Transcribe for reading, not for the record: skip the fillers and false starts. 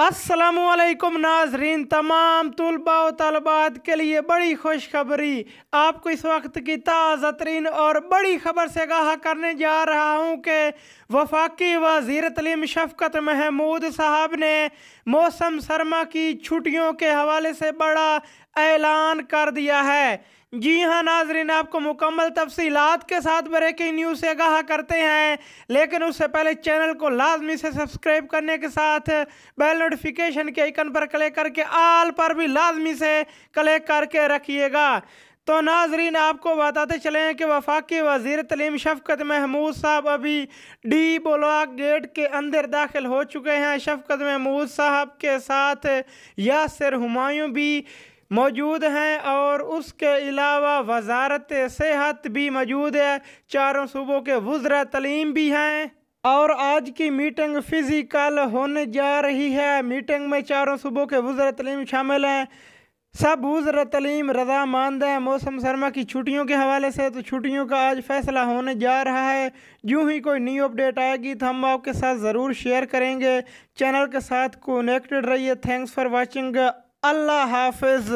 अस्सलामुअलैकुम नाज़रीन, तमाम तुलबा व तलबात के लिए बड़ी खुशखबरी। आपको इस वक्त की ताज़ा तरीन और बड़ी ख़बर से आगाह करने जा रहा हूँ कि वफाकी वज़ीर तलीम शफ़क़त महमूद साहब ने मौसम सरमा की छुट्टियों के हवाले से बड़ा ऐलान कर दिया है। जी हाँ नाजरीन, आपको मुकम्मल तफसीलात के साथ ब्रेकिंग न्यूज़ से आगाह करते हैं, लेकिन उससे पहले चैनल को लाजमी से सब्सक्राइब करने के साथ बेल नोटिफिकेशन के आइकन पर क्लिक करके आल पर भी लाजमी से क्लिक करके रखिएगा। तो नाजरीन, आपको बताते चलें कि वफाकी वज़ीर तलीम शफ़क़त महमूद साहब अभी डी ब्लॉक गेट के अंदर दाखिल हो चुके हैं। शफ़क़त महमूद साहब के साथ यासिर हुमायूं भी मौजूद हैं और उसके अलावा वजारत सेहत भी मौजूद है, चारों सूबों के वज़रा तलीम भी हैं। और आज की मीटिंग फ़िज़िकल होने जा रही है। मीटिंग में चारों सूबों के वज़रा तलीम शामिल हैं। सब वज़रा तलीम रजामंद हैं मौसम सरमा की छुट्टियों के हवाले से, तो छुट्टियों का आज फ़ैसला होने जा रहा है। यूँ ही कोई न्यू अपडेट आएगी तो हम आपके साथ ज़रूर शेयर करेंगे। चैनल के साथ कनेक्टेड रहिए। Thanks for watching. अल्लाह हाफिज़।